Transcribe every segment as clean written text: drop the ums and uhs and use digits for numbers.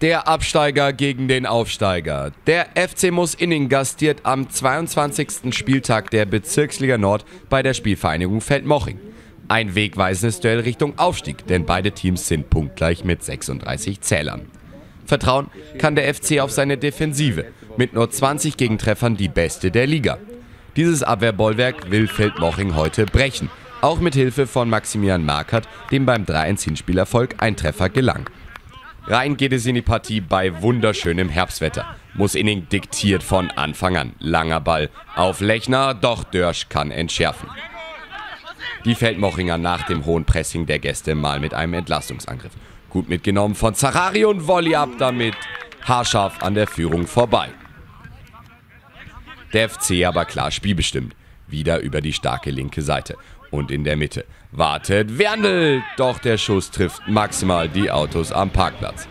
Der Absteiger gegen den Aufsteiger. Der FC Moosinning gastiert am 22. Spieltag der Bezirksliga Nord bei der Spielvereinigung Feldmoching. Ein wegweisendes Duell Richtung Aufstieg, denn beide Teams sind punktgleich mit 36 Zählern. Vertrauen kann der FC auf seine Defensive, mit nur 20 Gegentreffern die beste der Liga. Dieses Abwehrbollwerk will Feldmoching heute brechen, auch mit Hilfe von Maximilian Markert, dem beim 3-1-Hinspielerfolg ein Treffer gelang. Rein geht es in die Partie bei wunderschönem Herbstwetter. Moosinning diktiert von Anfang an. Langer Ball auf Lechner, doch Dörsch kann entschärfen. Die Feldmochinger nach dem hohen Pressing der Gäste mal mit einem Entlastungsangriff. Gut mitgenommen von Zachari und Volley ab damit. Haarscharf an der Führung vorbei. Der FC aber klar spielbestimmt. Wieder über die starke linke Seite. Und in der Mitte wartet Werndl, doch der Schuss trifft maximal die Autos am Parkplatz.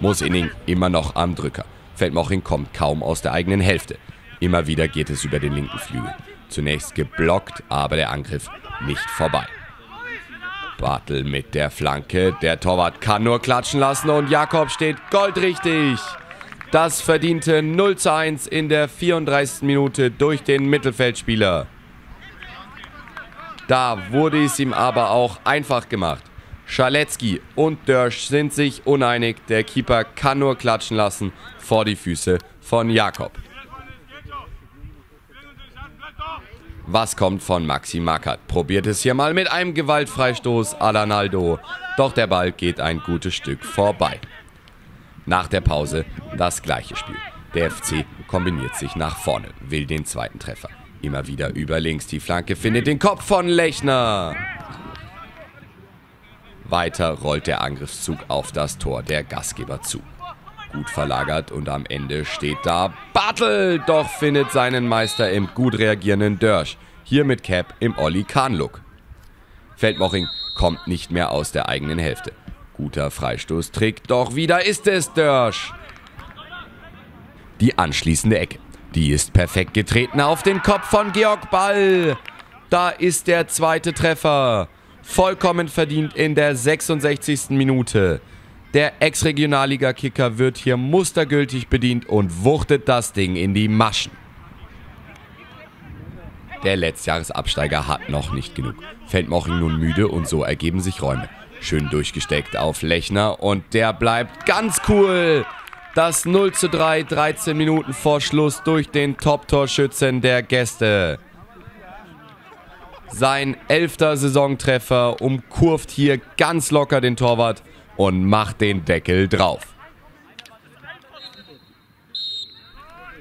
Moosinning immer noch am Drücker. Feldmoching kommt kaum aus der eigenen Hälfte. Immer wieder geht es über den linken Flügel. Zunächst geblockt, aber der Angriff nicht vorbei. Bartl mit der Flanke. Der Torwart kann nur klatschen lassen und Jakob steht goldrichtig. Das verdiente 0:1 in der 34. Minute durch den Mittelfeldspieler. Da wurde es ihm aber auch einfach gemacht. Schaletzky und Dörsch sind sich uneinig. Der Keeper kann nur klatschen lassen vor die Füße von Jakob. Was kommt von Maxi Markert? Probiert es hier mal mit einem Gewaltfreistoß à la Naldo. Doch der Ball geht ein gutes Stück vorbei. Nach der Pause das gleiche Spiel. Der FC kombiniert sich nach vorne, will den zweiten Treffer. Immer wieder über links. Die Flanke findet den Kopf von Lechner. Weiter rollt der Angriffszug auf das Tor der Gastgeber zu. Gut verlagert und am Ende steht da Bartl. Doch findet seinen Meister im gut reagierenden Dörsch. Hier mit Cap im Olli-Kahn-Look. Feldmoching kommt nicht mehr aus der eigenen Hälfte. Guter Freistoßtrick. Doch wieder ist es Dörsch. Die anschließende Ecke. Die ist perfekt getreten auf den Kopf von Georg Ball. Da ist der zweite Treffer. Vollkommen verdient in der 66. Minute. Der Ex-Regionalliga-Kicker wird hier mustergültig bedient und wuchtet das Ding in die Maschen. Der Letztjahresabsteiger hat noch nicht genug. Feldmoching nun müde und so ergeben sich Räume. Schön durchgesteckt auf Lechner und der bleibt ganz cool. Das 0:3, 13 Minuten vor Schluss durch den Top-Torschützen der Gäste. Sein 11. Saisontreffer umkurvt hier ganz locker den Torwart und macht den Deckel drauf.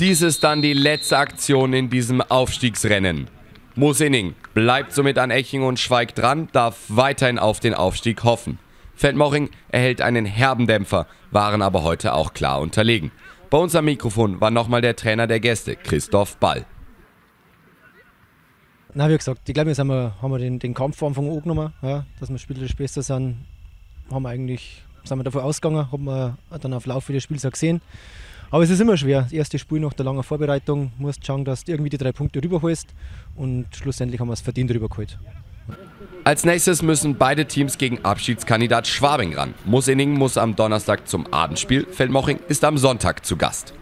Dies ist dann die letzte Aktion in diesem Aufstiegsrennen. Moosinning bleibt somit an Eching und Schweig dran, darf weiterhin auf den Aufstieg hoffen. Feldmoching erhält einen herben Dämpfer, waren aber heute auch klar unterlegen. Bei uns am Mikrofon war nochmal der Trainer der Gäste, Christoph Ball. Na, wie gesagt, ich glaube, jetzt haben wir den Kampf von Anfang an genommen, ja, dass wir Spieler besser sind. Sind wir davon ausgegangen, haben wir dann auf Lauf des Spiels auch gesehen. Aber es ist immer schwer. Das erste Spiel nach der langen Vorbereitung, musst schauen, dass du irgendwie die 3 Punkte rüberholst. Und schlussendlich haben wir es verdient rübergeholt. Als nächstes müssen beide Teams gegen Abschiedskandidat Schwabing ran. Moosinning muss am Donnerstag zum Abendspiel, Feldmoching ist am Sonntag zu Gast.